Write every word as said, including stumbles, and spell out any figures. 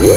Yeah.